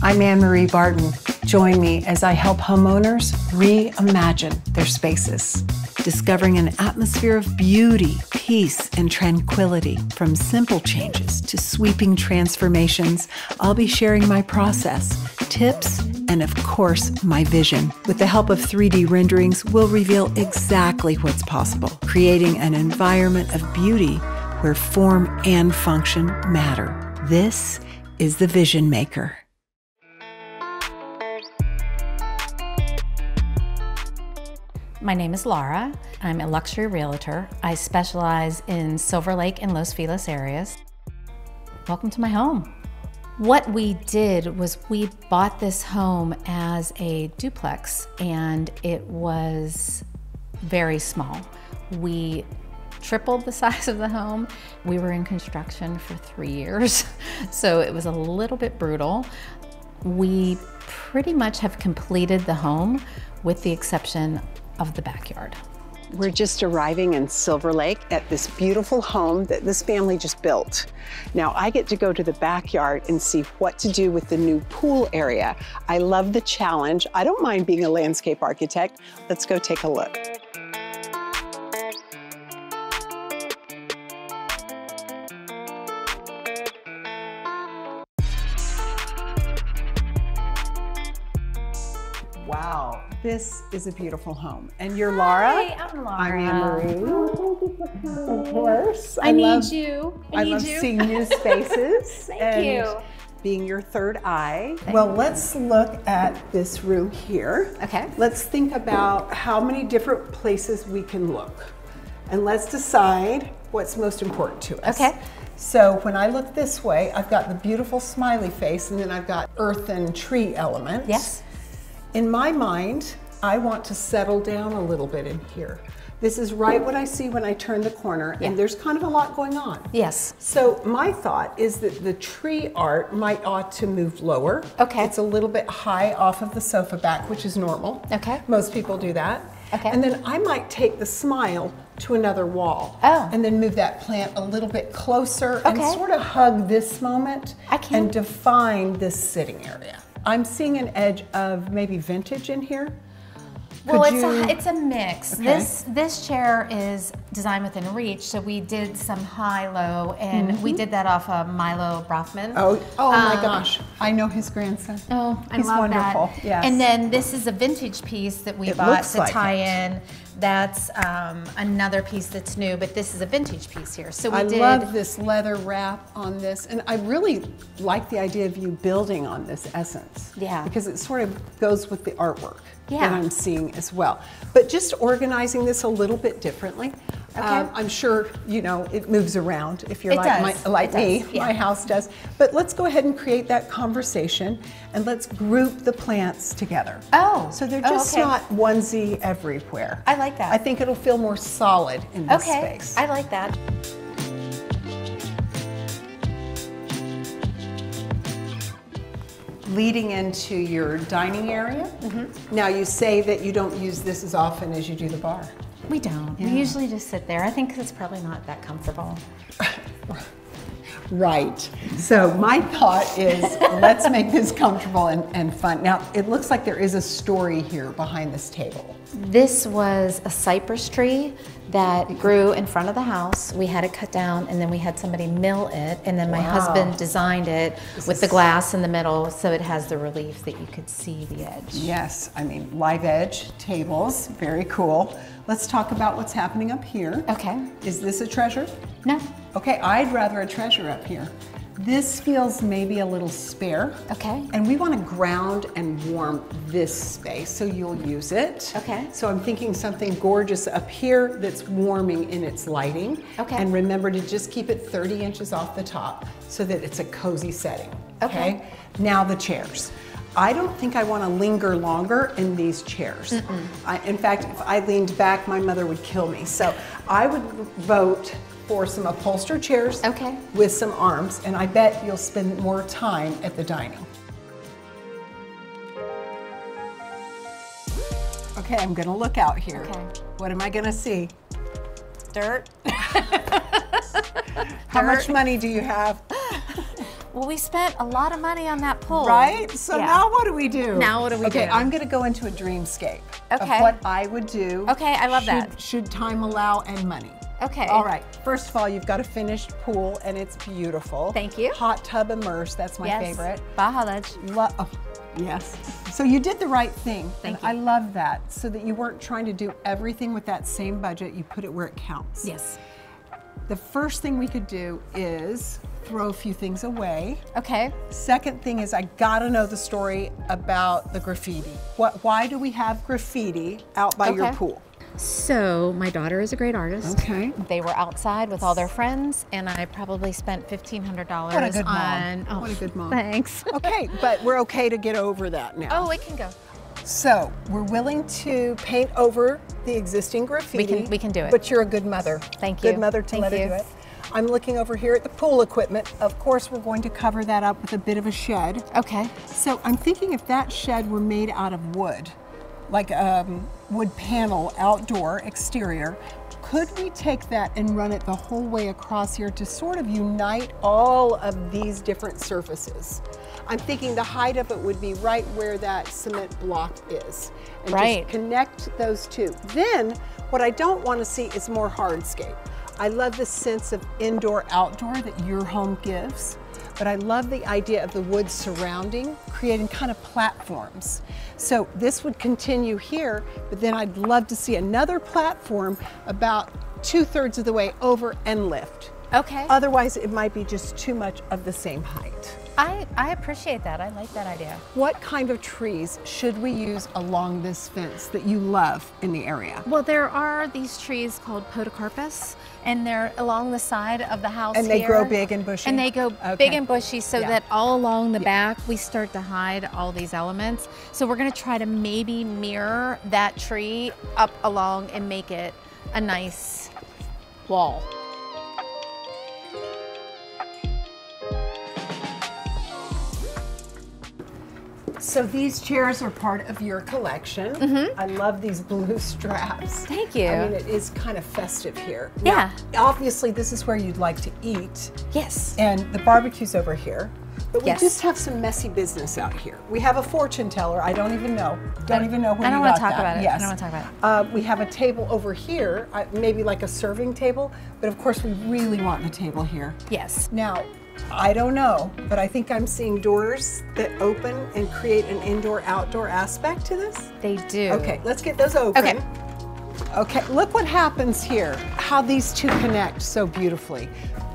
I'm Anne-Marie Barton. Join me as I help homeowners reimagine their spaces, discovering an atmosphere of beauty, peace, and tranquility. From simple changes to sweeping transformations, I'll be sharing my process, tips, and of course, my vision. With the help of 3D renderings, we'll reveal exactly what's possible, creating an environment of beauty where form and function matter. This is The Vision Maker. My name is Laura. I'm a luxury realtor. I specialize in Silver Lake and Los Feliz areas. Welcome to my home. What we did was we bought this home as a duplex, and it was very small. We tripled the size of the home. We were in construction for 3 years, so it was a little bit brutal. We pretty much have completed the home with the exception of the backyard. We're just arriving in Silver Lake at this beautiful home that this family just built. Now I get to go to the backyard and see what to do with the new pool area. I love the challenge. I don't mind being a landscape architect. Let's go take a look. Wow, this is a beautiful home. And you're Laura? Hi, I'm Laura. I'm Anne-Marie. Oh, thank you for coming. Of course. I love seeing new spaces. Thank you. Being your third eye. Well, let's look at this room here. Okay. Let's think about how many different places we can look. And let's decide what's most important to us. Okay. So when I look this way, I've got the beautiful smiley face, and then I've got earth and tree elements. Yes. In my mind, I want to settle down a little bit in here. This is right what I see when I turn the corner, and there's kind of a lot going on. Yes. So my thought is that the tree art might ought to move lower. Okay. It's a little bit high off of the sofa back, which is normal. Okay. Most people do that. Okay. And then I might take the smile to another wall. Oh. And then move that plant a little bit closer and sort of hug this moment and define this sitting area. I'm seeing an edge of maybe vintage in here. Well, it's a mix. Okay. This chair is designed within reach, so we did some high-low, and we did that off of Milo Brothman. Oh my gosh, I know his grandson. Oh, he's wonderful. Yes. And then this is a vintage piece that we bought to tie in. That's another piece that's new, but this is a vintage piece here. So I love this leather wrap on this, and I really like the idea of you building on this essence. Yeah. Because it sort of goes with the artwork that I'm seeing as well. But just organizing this a little bit differently. Okay. I'm sure, you know, it moves around if you're like me, my house does. But let's go ahead and create that conversation, and let's group the plants together. Oh. So they're just not onesie everywhere. I like that. I think it'll feel more solid in this space. I like that. Leading into your dining area. Now you say that you don't use this as often as you do the bar. We don't. Yeah. We usually just sit there. I think it's probably not that comfortable. Right. So my thought is, let's make this comfortable and fun. Now, it looks like there is a story here behind this table. This was a cypress tree that grew in front of the house. We had it cut down, and then we had somebody mill it, and then my husband designed it with the glass in the middle, so it has the relief that you could see the edge. Yes, I mean, live edge tables, very cool. Let's talk about what's happening up here. Okay. Is this a treasure? No. Okay, I'd rather a treasure up here. This feels maybe a little spare. Okay. And we want to ground and warm this space, so you'll use it. Okay. So I'm thinking something gorgeous up here that's warming in its lighting. Okay. And remember to just keep it 30 inches off the top so that it's a cozy setting. Okay. Now the chairs. I don't think I want to linger longer in these chairs. In fact, if I leaned back, my mother would kill me. So I would vote for some upholstered chairs with some arms, and I bet you'll spend more time at the dining. Okay, I'm gonna look out here. Okay. What am I gonna see? Dirt. How much money do you have? Well, we spent a lot of money on that pool. Right? So now what do we do? Now what do we do? Okay, I'm going to go into a dreamscape of what I would do. Okay, I love that. Should time allow and money. Okay. All right. First of all, you've got a finished pool, and it's beautiful. Thank you. Hot tub immersed. That's my favorite. Baja Lodge. Yes. So you did the right thing. Thank you. I love that. So that you weren't trying to do everything with that same budget. You put it where it counts. Yes. The first thing we could do is throw a few things away. Okay. Second thing is I gotta know the story about the graffiti. Why do we have graffiti out by your pool? So my daughter is a great artist. Okay. They were outside with all their friends, and I probably spent $1,500 on. What a good mom. Thanks. Okay, but we're okay to get over that now. Oh, it can go. So we're willing to paint over the existing graffiti. We can do it. But you're a good mother. Thank you. Good mother to let her do it. I'm looking over here at the pool equipment. Of course, we're going to cover that up with a bit of a shed. Okay. So I'm thinking if that shed were made out of wood, like a wood panel, outdoor, exterior, could we take that and run it the whole way across here to sort of unite all of these different surfaces? I'm thinking the height of it would be right where that cement block is. And just connect those two. Then, what I don't want to see is more hardscape. I love the sense of indoor-outdoor that your home gives, but I love the idea of the wood surrounding, creating kind of platforms. So this would continue here, but then I'd love to see another platform about 2/3 of the way over and lift. Okay. Otherwise, it might be just too much of the same height. I appreciate that. I like that idea. What kind of trees should we use along this fence that you love in the area? Well, there are these trees called Podocarpus, and they're along the side of the house. And they grow big and bushy. And they go big and bushy, so that all along the back we start to hide all these elements. So we're going to try to maybe mirror that tree up along and make it a nice wall. So these chairs are part of your collection. I love these blue straps. Thank you. I mean, it is kind of festive here. Yeah. Now, obviously, this is where you'd like to eat. Yes. And the barbecue's over here. But we just have some messy business out here. We have a fortune teller. I don't even know. I don't want to talk about it. I don't want to talk about it. We have a table over here, maybe like a serving table. But of course, we really want the table here. Yes. Now, I don't know, but I think I'm seeing doors that open and create an indoor-outdoor aspect to this. They do. Okay, let's get those open. Okay. Okay, look what happens here, how these two connect so beautifully.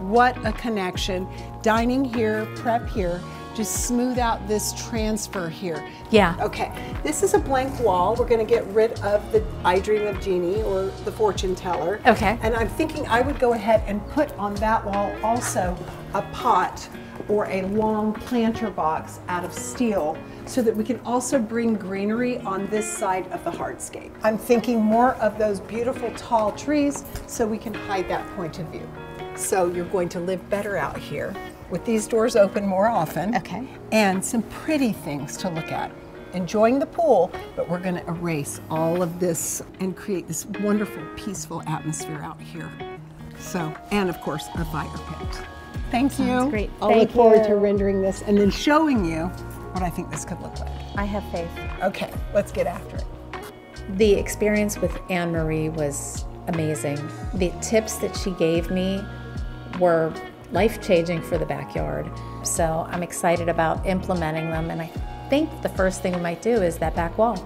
What a connection. Dining here, prep here, just smooth out this transfer here. Yeah. Okay, this is a blank wall. We're gonna get rid of the I Dream of Jeannie or the fortune teller. Okay. And I'm thinking I would go ahead and put on that wall also a pot or a long planter box out of steel so that we can also bring greenery on this side of the hardscape. I'm thinking more of those beautiful tall trees so we can hide that point of view. So you're going to live better out here with these doors open more often. Okay. And some pretty things to look at. Enjoying the pool, but we're gonna erase all of this and create this wonderful, peaceful atmosphere out here. So, and of course, a fire pit. Thank you. That's great. I'll look forward to rendering this and then showing you what I think this could look like. I have faith. Okay, let's get after it. The experience with Anne-Marie was amazing. The tips that she gave me were life-changing for the backyard. So I'm excited about implementing them, and I think the first thing we might do is that back wall.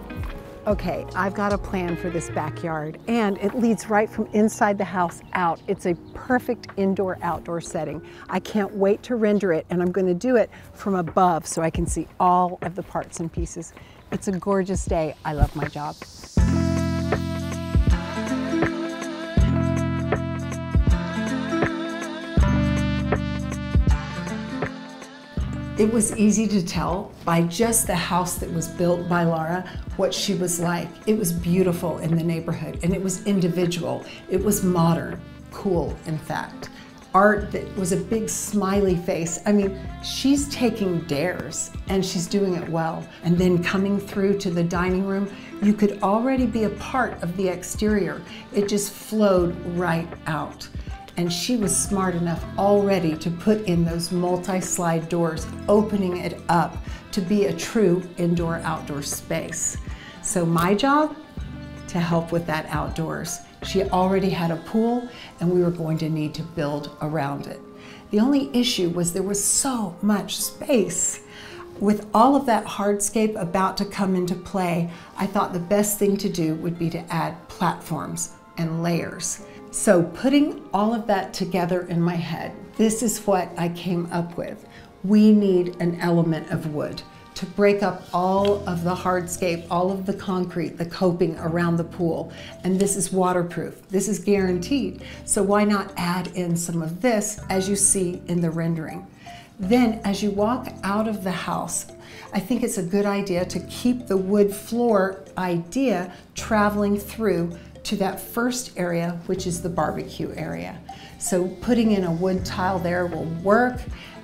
Okay, I've got a plan for this backyard, and it leads right from inside the house out. It's a perfect indoor-outdoor setting. I can't wait to render it, and I'm going to do it from above so I can see all of the parts and pieces. It's a gorgeous day. I love my job. It was easy to tell by just the house that was built by Laura what she was like. It was beautiful in the neighborhood, and it was individual. It was modern, cool, in fact. Art that was a big smiley face. I mean, she's taking dares, and she's doing it well. And then coming through to the dining room, you could already be a part of the exterior. It just flowed right out. And she was smart enough already to put in those multi-slide doors, opening it up to be a true indoor-outdoor space. So my job, to help with that outdoors. She already had a pool and we were going to need to build around it. The only issue was there was so much space. With all of that hardscape about to come into play, I thought the best thing to do would be to add platforms and layers. So putting all of that together in my head, this is what I came up with. We need an element of wood to break up all of the hardscape, all of the concrete, the coping around the pool. And this is waterproof. This is guaranteed. So why not add in some of this as you see in the rendering? Then as you walk out of the house, I think it's a good idea to keep the wood floor idea traveling through to that first area, which is the barbecue area. So putting in a wood tile there will work,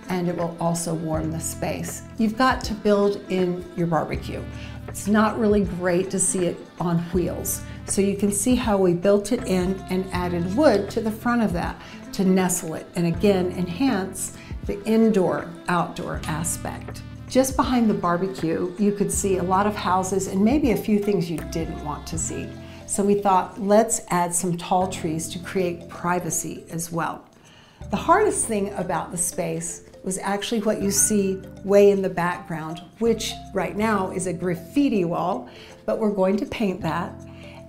and it will also warm the space. You've got to build in your barbecue. It's not really great to see it on wheels. So you can see how we built it in and added wood to the front of that to nestle it and again enhance the indoor-outdoor aspect. Just behind the barbecue, you could see a lot of houses and maybe a few things you didn't want to see. So we thought, let's add some tall trees to create privacy as well. The hardest thing about the space was actually what you see way in the background, which right now is a graffiti wall, but we're going to paint that.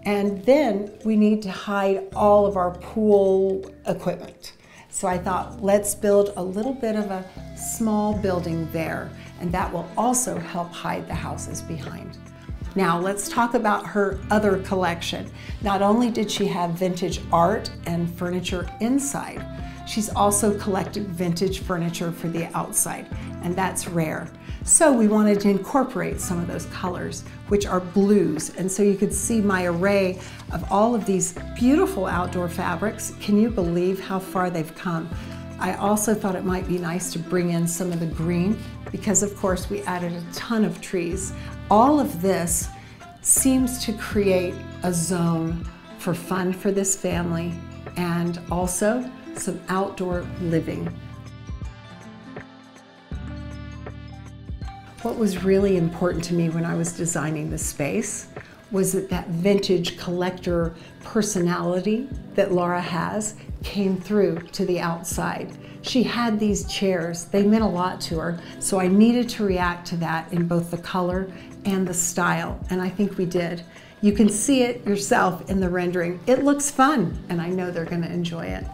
And then we need to hide all of our pool equipment. So I thought, let's build a little bit of a small building there, and that will also help hide the houses behind. Now let's talk about her other collection. Not only did she have vintage art and furniture inside, she's also collected vintage furniture for the outside, and that's rare. So we wanted to incorporate some of those colors, which are blues. And so you could see my array of all of these beautiful outdoor fabrics. Can you believe how far they've come? I also thought it might be nice to bring in some of the green because of course we added a ton of trees. All of this seems to create a zone for fun for this family and also some outdoor living. What was really important to me when I was designing the space was that vintage collector personality that Laura has came through to the outside. She had these chairs, they meant a lot to her, so I needed to react to that in both the color and the style, and I think we did. You can see it yourself in the rendering. It looks fun, and I know they're going to enjoy it.